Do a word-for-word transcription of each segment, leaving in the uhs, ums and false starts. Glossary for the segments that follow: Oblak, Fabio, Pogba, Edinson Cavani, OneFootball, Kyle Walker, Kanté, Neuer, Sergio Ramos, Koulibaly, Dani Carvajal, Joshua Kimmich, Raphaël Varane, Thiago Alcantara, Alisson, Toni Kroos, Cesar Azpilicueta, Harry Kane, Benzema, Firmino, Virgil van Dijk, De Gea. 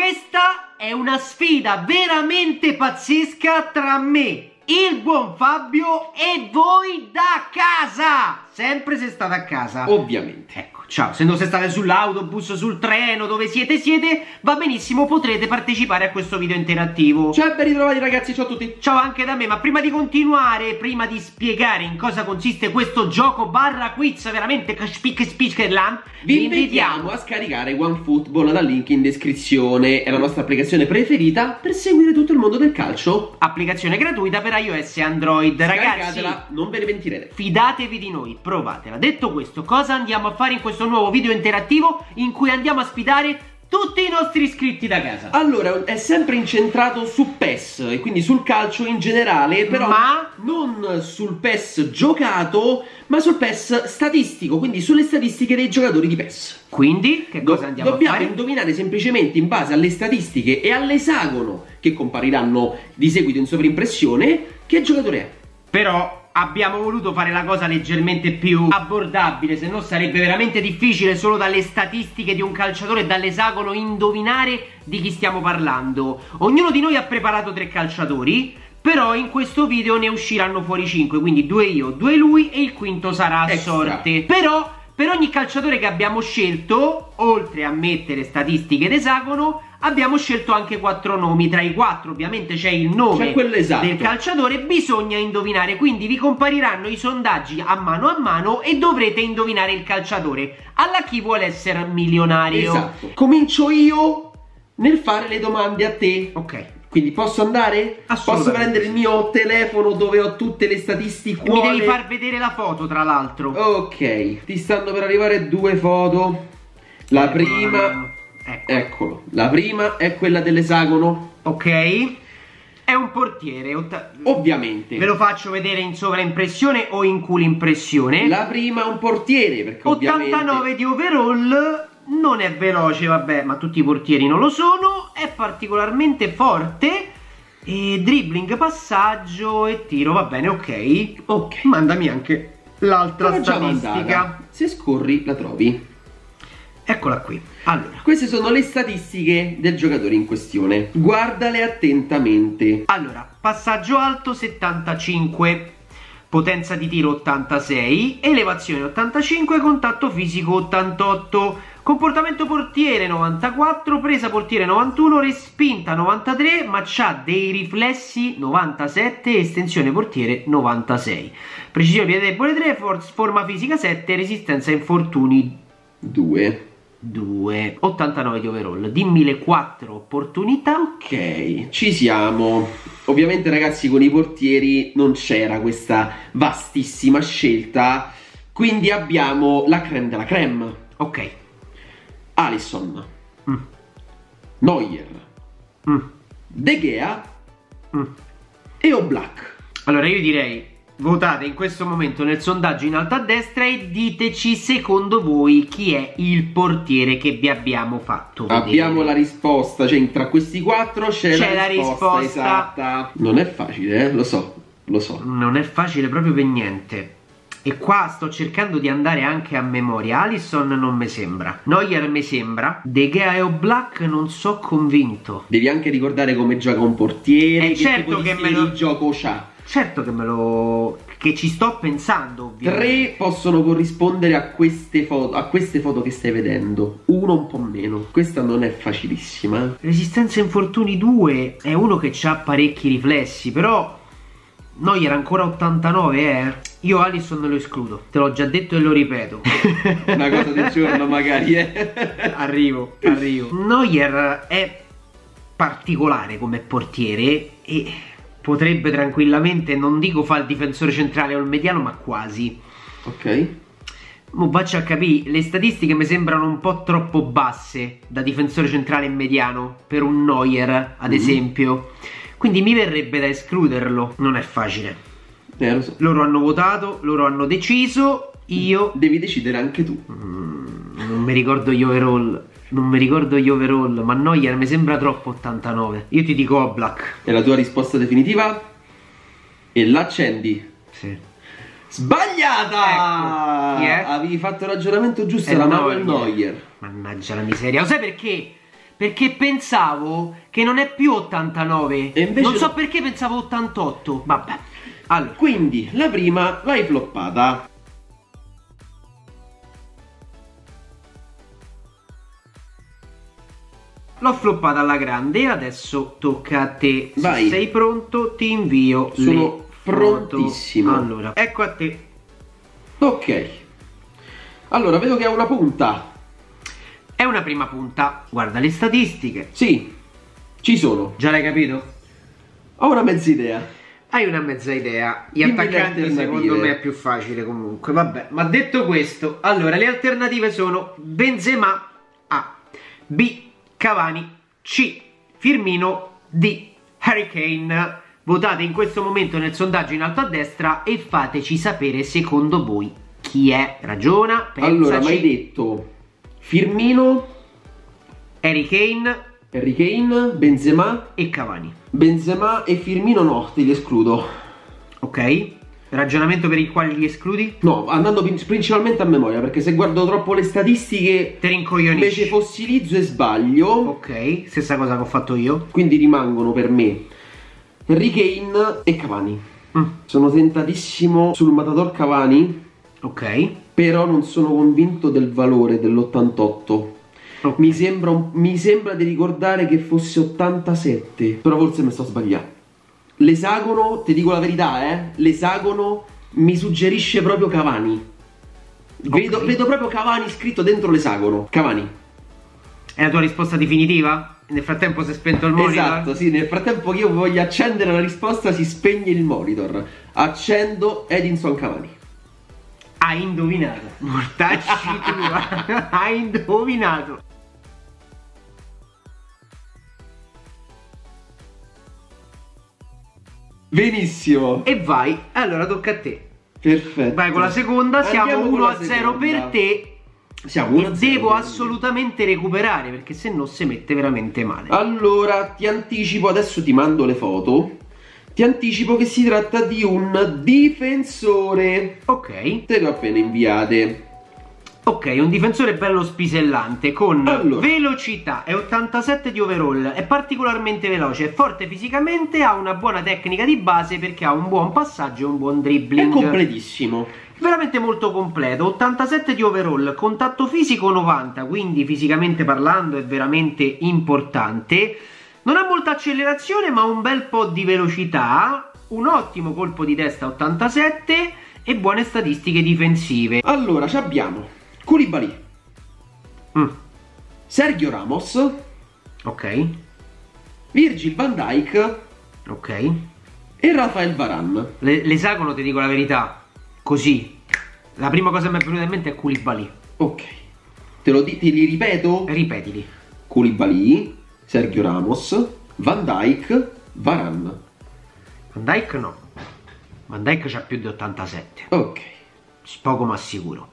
Questa è una sfida veramente pazzesca tra me, il buon Fabio, e voi da casa. Sempre se state a casa, ovviamente. Ecco, ciao, se non se state sull'autobus, sul treno, dove siete siete, va benissimo, potrete partecipare a questo video interattivo. Ciao, ben ritrovati ragazzi, ciao a tutti. Ciao anche da me, ma prima di continuare, prima di spiegare in cosa consiste questo gioco barra quiz veramente spic spickerland, vi invitiamo a scaricare OneFootball dal link in descrizione. È la nostra applicazione preferita per seguire tutto il mondo del calcio. Applicazione gratuita per iOS e Android, ragazzi, non ve ne pentirete. Fidatevi di noi, provatela. Detto questo, cosa andiamo a fare in questo nuovo video interattivo in cui andiamo a sfidare tutti i nostri iscritti da casa? Allora, è sempre incentrato su P E S e quindi sul calcio in generale, però ma non sul P E S giocato, ma sul P E S statistico, quindi sulle statistiche dei giocatori di P E S. Quindi, che cosa Do andiamo a fare? Dobbiamo indovinare semplicemente in base alle statistiche e all'esagono che compariranno di seguito in sovrimpressione che giocatore è. Però abbiamo voluto fare la cosa leggermente più abbordabile, se no sarebbe veramente difficile solo dalle statistiche di un calciatore e dall'esagono indovinare di chi stiamo parlando. Ognuno di noi ha preparato tre calciatori, però in questo video ne usciranno fuori cinque, quindi due io, due lui e il quinto sarà a sorte. Però per ogni calciatore che abbiamo scelto, oltre a mettere statistiche ed esagono, abbiamo scelto anche quattro nomi. Tra i quattro ovviamente c'è il nome esatto del calciatore, bisogna indovinare, quindi vi compariranno i sondaggi a mano a mano e dovrete indovinare il calciatore alla Chi vuole essere milionario. Esatto. Comincio io nel fare le domande a te. Ok. Quindi posso andare? Posso prendere il mio telefono dove ho tutte le statistiche? Mi devi far vedere la foto, tra l'altro. Ok. Ti stanno per arrivare due foto. La eh, prima... Ecco. Eccolo. La prima è quella dell'esagono. Ok. È un portiere. Ovviamente. Ve lo faccio vedere in sovraimpressione o in culimpressione. La prima è un portiere, perché ottantanove ovviamente... di overall. Non è veloce, vabbè, ma tutti i portieri non lo sono. È particolarmente forte. E dribbling, passaggio e tiro, va bene, ok. Ok. Mandami anche l'altra statistica. Se scorri la trovi. Eccola qui. Allora, queste sono le statistiche del giocatore in questione. Guardale attentamente. Allora, passaggio alto settantacinque, potenza di tiro ottantasei, elevazione ottantacinque, contatto fisico ottantotto, comportamento portiere novantaquattro, presa portiere novantuno, respinta novantatré, ma c'ha dei riflessi novantasette, estensione portiere novantasei, precisione piede debole tre, forma fisica sette, resistenza a infortuni due. due, ottantanove di overall, dimmile quattro opportunità. Ok, ci siamo. Ovviamente ragazzi, con i portieri non c'era questa vastissima scelta, quindi abbiamo la creme della creme. Ok. Alisson, mm. Neuer, mm. De Gea, mm. e Oblak. Allora io direi votate in questo momento nel sondaggio in alto a destra e diteci secondo voi chi è il portiere che vi abbiamo fatto vedere. Abbiamo la risposta, cioè tra questi quattro c'è la, la risposta, risposta esatta. Non è facile, eh? Lo so, lo so. Non è facile proprio per niente. E qua sto cercando di andare anche a memoria. Alisson non mi sembra, Neuer mi sembra, De Gea e Oblak non so convinto. Devi anche ricordare come gioca un portiere, eh, che certo tipo che di me lo... gioco c'ha. Certo che me lo... che ci sto pensando, ovviamente. Tre possono corrispondere a queste foto, a queste foto che stai vedendo. Uno un po' meno. Questa non è facilissima. Resistenza infortuni due. È uno che ha parecchi riflessi, però... Noi era ancora ottantanove, eh. Io Alisson lo escludo. Te l'ho già detto e lo ripeto. Una cosa del giorno, magari, eh. Arrivo, arrivo. Neuer è particolare come portiere e... potrebbe tranquillamente, non dico fa il difensore centrale o il mediano, ma quasi. Ok. Mo faccio a capire, le statistiche mi sembrano un po' troppo basse da difensore centrale e mediano per un Neuer, ad mm. esempio. Quindi mi verrebbe da escluderlo. Non è facile. Eh, lo so. Loro hanno votato, loro hanno deciso, io... Devi decidere anche tu. Mm, non mi ricordo gli overall. Non mi ricordo gli overall, ma Neuer mi sembra troppo ottantanove. Io ti dico Oblak. È la tua risposta definitiva? E l'accendi? Sì. Sbagliata! Ecco. Yeah. Avevi fatto il ragionamento giusto, era Manuel Neuer. Mannaggia la miseria, lo sai perché? perché pensavo che non è più ottantanove e invece non so perché pensavo ottantotto. Vabbè. Allora, quindi la prima l'hai floppata. L'ho floppata alla grande, adesso tocca a te. Vai. Se sei pronto ti invio. Sono prontissimo. Allora, ecco a te. Ok. Allora, vedo che è una punta. È una prima punta. Guarda le statistiche. Sì, ci sono. Già l'hai capito? Ho una mezza idea. Hai una mezza idea. Gli dimmi attaccanti secondo me è più facile comunque. Vabbè, ma detto questo, allora le alternative sono Benzema A, B Cavani C, Firmino D, Harry Kane. Votate in questo momento nel sondaggio in alto a destra e fateci sapere secondo voi chi è. Ragiona, pensaci. Allora, mi hai detto Firmino, Harry Kane, Harry Kane, Benzema e Cavani. Benzema e Firmino no, te li escludo. Ok, ragionamento per il quale li escludi? No, andando principalmente a memoria, perché se guardo troppo le statistiche te rincoglionisci, invece fossilizzo e sbaglio. Ok, stessa cosa che ho fatto io. Quindi rimangono per me Harry Kane e Cavani. mm. Sono tentatissimo sul Matador Cavani. Ok. Però non sono convinto del valore dell'ottantotto. Okay. Mi sembra, mi sembra di ricordare che fosse ottantasette, però forse mi sto sbagliando. L'esagono, ti dico la verità, eh, l'esagono mi suggerisce proprio Cavani. Okay. Vedo, vedo proprio Cavani scritto dentro l'esagono. Cavani. È la tua risposta definitiva? Nel frattempo si è spento il monitor. Esatto, sì, nel frattempo che io voglio accendere la risposta si spegne il monitor. Accendo Edinson Cavani. Hai indovinato. Mortacci tua. Hai indovinato. Benissimo. E vai, allora tocca a te. Perfetto. Vai con la seconda. Siamo uno a zero per te. Siamo e devo assolutamente recuperare, perché se no si mette veramente male. Allora ti anticipo, adesso ti mando le foto. Ti anticipo che si tratta di un difensore. Ok. Te l'ho appena inviate. Ok, un difensore bello spisellante, con allora. velocità, è ottantasette di overall, è particolarmente veloce, è forte fisicamente, ha una buona tecnica di base perché ha un buon passaggio e un buon dribbling. È completissimo. Veramente molto completo, ottantasette di overall, contatto fisico novanta, quindi fisicamente parlando è veramente importante. Non ha molta accelerazione ma un bel po' di velocità, un ottimo colpo di testa ottantasette e buone statistiche difensive. Allora, ci abbiamo Koulibaly, mm. Sergio Ramos, ok, Virgil van Dijk, ok, e Raphaël Varane. L'esagono, ti dico la verità, così la prima cosa che mi è venuta in mente è Koulibaly. Ok, te, lo, te li ripeto? Ripetili. Koulibaly, Sergio Ramos, Van Dijk, Varane. Van Dijk no, Van Dijk c'ha più di ottantasette. Ok, poco ma sicuro.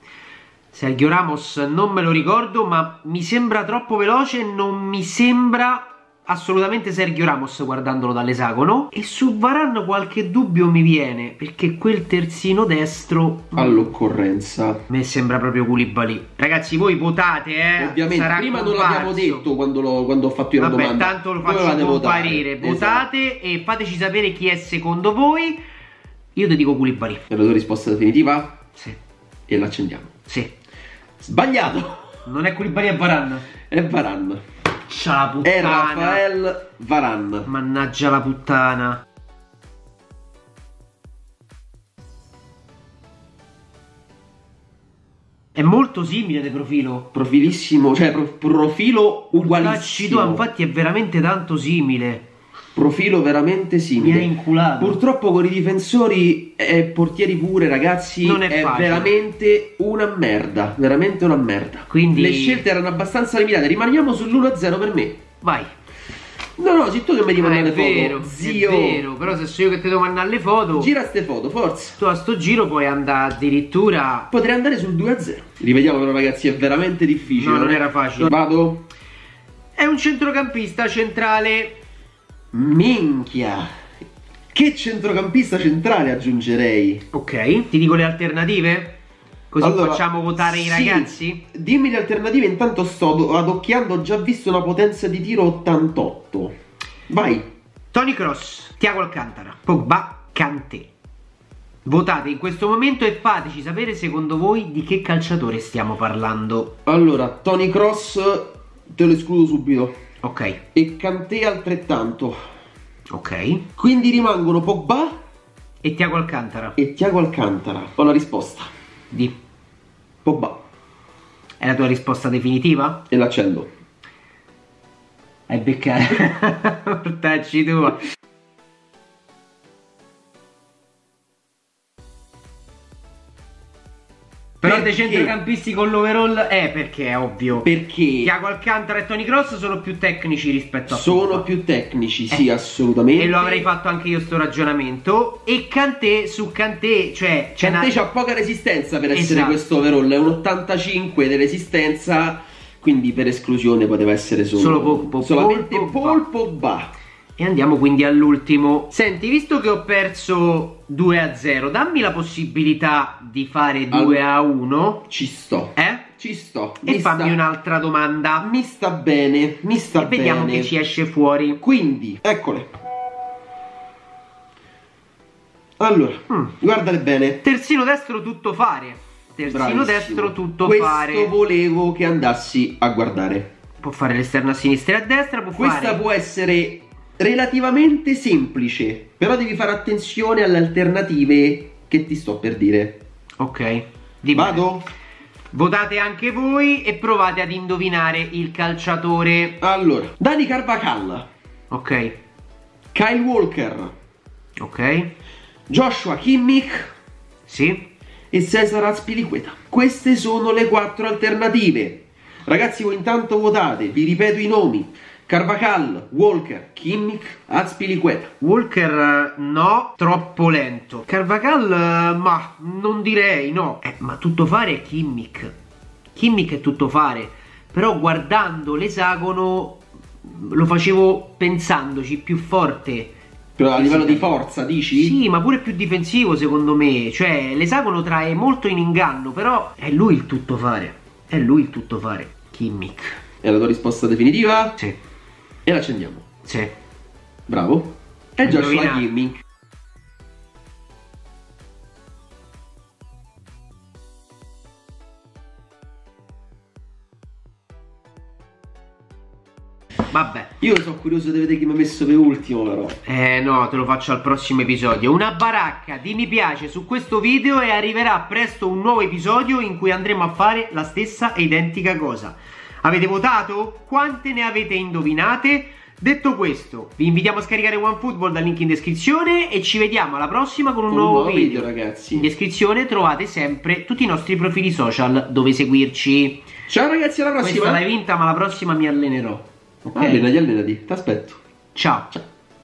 Sergio Ramos non me lo ricordo, ma mi sembra troppo veloce, non mi sembra assolutamente Sergio Ramos guardandolo dall'esagono. E su Varane qualche dubbio mi viene, perché quel terzino destro all'occorrenza mi sembra proprio Koulibaly. Ragazzi, voi votate, eh. Ovviamente sarà prima non l'abbiamo detto quando, lo, quando ho fatto io la Vabbè, domanda. Tanto lo faccio comparire. Votare. Votate, esatto. E fateci sapere chi è secondo voi. Io ti dico Koulibaly. È la tua risposta definitiva? Sì. E l'accendiamo. Sì. Sbagliato. Non è Koulibaly, è Varane. È Varane. C'ha la puttana. È Raphaël Varane. Mannaggia la puttana. È molto simile di profilo. Profilissimo, cioè pro profilo ugualissimo. Infatti è veramente tanto simile. Profilo veramente simile. Mi ha inculato. Purtroppo con i difensori e portieri pure, ragazzi, non è, è veramente una merda. Veramente una merda. Quindi le scelte erano abbastanza limitate. Rimaniamo sull'uno a zero per me. Vai. No, no, sei tu che mi devi mandare le foto. È vero, zio. È vero, però se sono io che ti devo mandare le foto. Gira ste foto, forza. Tu a sto giro puoi andare addirittura. Potrei andare sul due a zero. Rivediamo però, ragazzi, è veramente difficile. No, non era facile. Vado. È un centrocampista centrale. Minchia, che centrocampista centrale aggiungerei. Ok, ti dico le alternative. Così allora, facciamo votare sì, i ragazzi? Dimmi le alternative, intanto sto adocchiando, ho già visto una potenza di tiro ottantotto. Vai. Toni Kroos, Thiago Alcantara, Pogba, Kanté. Votate in questo momento e fateci sapere secondo voi di che calciatore stiamo parlando. Allora, Toni Kroos te lo escludo subito. Ok. E Kanté altrettanto. Ok. Quindi rimangono Pogba e Thiago Alcantara. E Thiago Alcantara. Ho la risposta. Di Pogba. È la tua risposta definitiva? E l'accendo. Hai beccato. Portacci tua. Però dei centrocampisti con l'overall è eh, perché è ovvio. Perché Thiago Alcantara e Toni Kroos sono più tecnici rispetto a Sono Pogba. più tecnici, eh. sì, assolutamente. E lo avrei fatto anche io sto ragionamento. E Kanté, su Kanté, cioè Kanté c'ha poca resistenza per essere esatto. questo overall. È un ottantacinque di resistenza, quindi per esclusione poteva essere solo Solo Pogba. Solamente Paul Pogba. E andiamo quindi all'ultimo. Senti, visto che ho perso due a zero, dammi la possibilità di fare due a uno. Ci sto. Eh? Ci sto. E mi fammi un'altra domanda. Mi sta bene, mi sta e bene. Vediamo che ci esce fuori. Quindi, eccole. Allora, mm. guardale bene. Terzino destro tutto fare. Terzino Bravissimo. destro tutto Questo fare. Questo volevo che andassi a guardare. Può fare l'esterno a sinistra e a destra, può Questa fare... può essere... relativamente semplice, però devi fare attenzione alle alternative che ti sto per dire. Ok, vado. Votate anche voi e provate ad indovinare il calciatore. Allora, Dani Carvajal. Ok. Kyle Walker. Ok. Joshua Kimmich. Sì. E Cesar Azpilicueta. Queste sono le quattro alternative. Ragazzi, voi intanto votate, vi ripeto i nomi. Carvajal, Walker, Kimmich, Azpilicueta. Walker no, troppo lento. Carvajal ma non direi no. Eh, ma tutto fare è Kimmich. Kimmich è tutto fare. Però guardando l'esagono lo facevo pensandoci più forte. Però a livello sì, di forza dici? Sì, ma pure più difensivo secondo me. Cioè l'esagono trae molto in inganno, però è lui il tutto fare. È lui il tutto fare. Kimmich. È la tua risposta definitiva? Sì. E la accendiamo. Sì. Bravo. E Joshua Kimmich. Vabbè. Io sono curioso di vedere chi mi ha messo per ultimo però. Eh no, te lo faccio al prossimo episodio. Una baracca di mi piace su questo video e arriverà presto un nuovo episodio in cui andremo a fare la stessa e identica cosa. Avete votato? Quante ne avete indovinate? Detto questo, vi invitiamo a scaricare OneFootball dal link in descrizione e ci vediamo alla prossima con un, con nuovo, un nuovo video. video ragazzi. In descrizione trovate sempre tutti i nostri profili social dove seguirci. Ciao ragazzi, alla prossima. Questa l'hai vinta ma la prossima mi allenerò. Ok, allenati, allenati, ti aspetto. Ciao. Ciao.